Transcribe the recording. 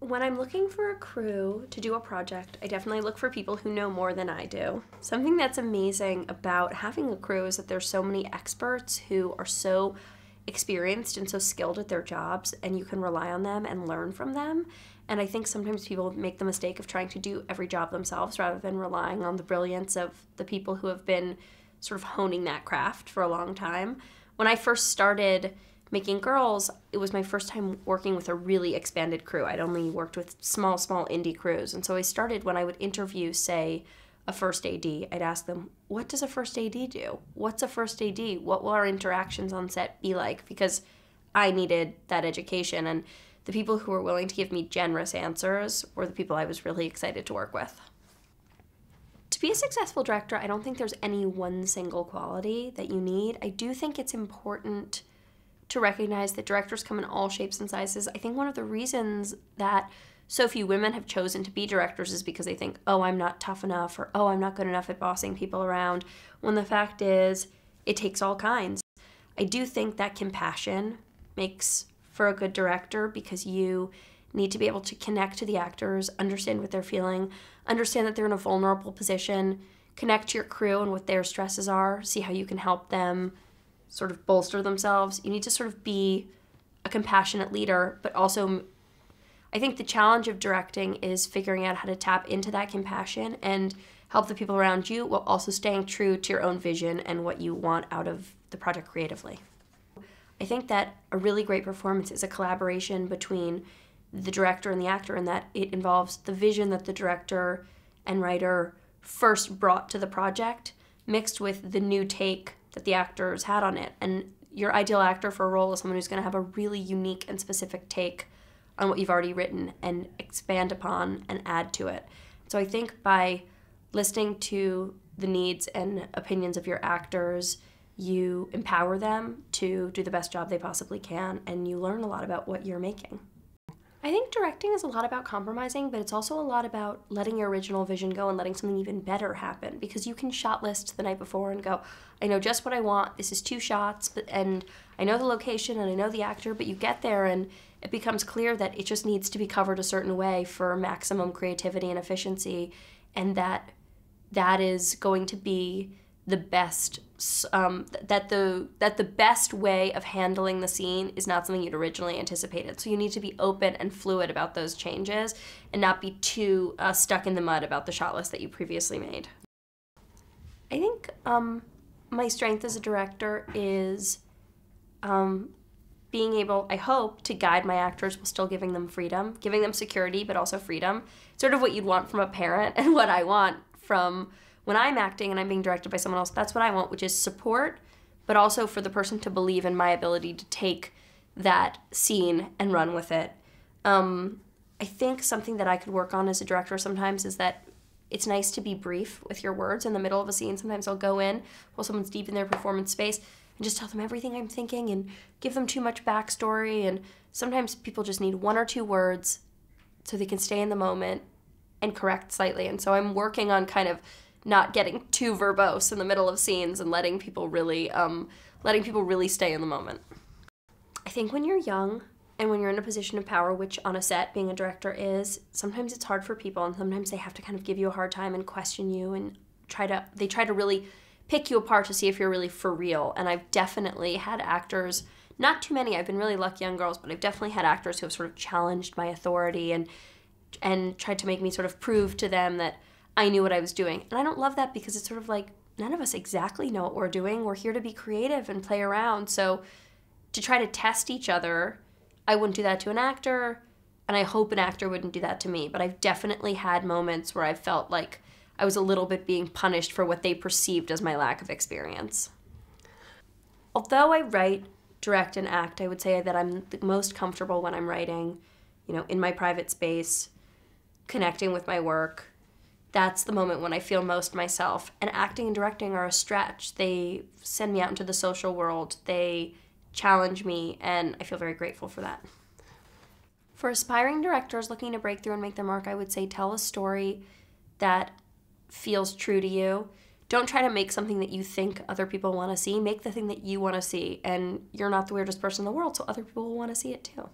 When I'm looking for a crew to do a project, I definitely look for people who know more than I do. Something that's amazing about having a crew is that there's so many experts who are so experienced and so skilled at their jobs, and you can rely on them and learn from them. And I think sometimes people make the mistake of trying to do every job themselves rather than relying on the brilliance of the people who have been sort of honing that craft for a long time. When I first started Making Girls, it was my first time working with a really expanded crew. I'd only worked with small indie crews. And so I started when I would interview, say, a first AD. I'd ask them, what does a first AD do? What's a first AD? What will our interactions on set be like? Because I needed that education. And the people who were willing to give me generous answers were the people I was really excited to work with. To be a successful director, I don't think there's any one single quality that you need. I do think it's important to recognize that directors come in all shapes and sizes. I think one of the reasons that so few women have chosen to be directors is because they think, oh, I'm not tough enough, or oh, I'm not good enough at bossing people around, when the fact is it takes all kinds. I do think that compassion makes for a good director, because you need to be able to connect to the actors, understand what they're feeling, understand that they're in a vulnerable position, connect to your crew and what their stresses are, see how you can help them sort of bolster themselves. You need to sort of be a compassionate leader, but also I think the challenge of directing is figuring out how to tap into that compassion and help the people around you while also staying true to your own vision and what you want out of the project creatively. I think that a really great performance is a collaboration between the director and the actor, in that it involves the vision that the director and writer first brought to the project mixed with the new take that the actors had on it. And your ideal actor for a role is someone who's going to have a really unique and specific take on what you've already written and expand upon and add to it. So I think by listening to the needs and opinions of your actors, you empower them to do the best job they possibly can, and you learn a lot about what you're making. I think directing is a lot about compromising, but it's also a lot about letting your original vision go and letting something even better happen, because you can shot list the night before and go, I know just what I want, this is 2 shots, and I know the location and I know the actor, but you get there and it becomes clear that it just needs to be covered a certain way for maximum creativity and efficiency, and that is going to be the best, that the best way of handling the scene is not something you'd originally anticipated. So you need to be open and fluid about those changes and not be too stuck in the mud about the shot list that you previously made. I think my strength as a director is being able, I hope, to guide my actors while still giving them freedom, giving them security, but also freedom. Sort of what you'd want from a parent, and what I want from when I'm acting and I'm being directed by someone else, that's what I want, which is support, but also for the person to believe in my ability to take that scene and run with it. I think something that I could work on as a director sometimes is that it's nice to be brief with your words in the middle of a scene. Sometimes I'll go in while someone's deep in their performance space and just tell them everything I'm thinking and give them too much backstory. And sometimes people just need 1 or 2 words so they can stay in the moment and correct slightly. And so I'm working on kind of not getting too verbose in the middle of scenes and letting people really stay in the moment. I think when you're young and when you're in a position of power, which on a set being a director is, sometimes it's hard for people, and sometimes they have to kind of give you a hard time and question you and try to really pick you apart to see if you're really for real. And I've definitely had actors, not too many, I've been really lucky on Girls, but I've definitely had actors who have sort of challenged my authority and tried to make me sort of prove to them that I knew what I was doing. And I don't love that, because it's sort of like, none of us exactly know what we're doing. We're here to be creative and play around. So to try to test each other, I wouldn't do that to an actor, and I hope an actor wouldn't do that to me. But I've definitely had moments where I felt like I was a little bit being punished for what they perceived as my lack of experience. Although I write, direct, and act, I would say that I'm the most comfortable when I'm writing, you know, in my private space, connecting with my work. That's the moment when I feel most myself. And acting and directing are a stretch. They send me out into the social world. They challenge me, and I feel very grateful for that. For aspiring directors looking to break through and make their mark, I would say tell a story that feels true to you. Don't try to make something that you think other people want to see. Make the thing that you want to see. And you're not the weirdest person in the world, so other people will want to see it too.